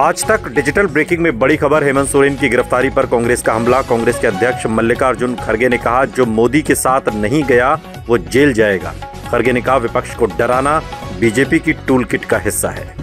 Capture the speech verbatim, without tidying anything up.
आज तक digital breaking में बड़ी खबर, हेमंत सोरेन की गिरफ्तारी पर कांग्रेस का हमला। कांग्रेस के अध्यक्ष मल्लिकार्जुन खरगे ने कहा, जो मोदी के साथ नहीं गया वो जेल जाएगा। खरगे ने कहा, विपक्ष को डराना बीजेपी की टूलकिट का हिस्सा है।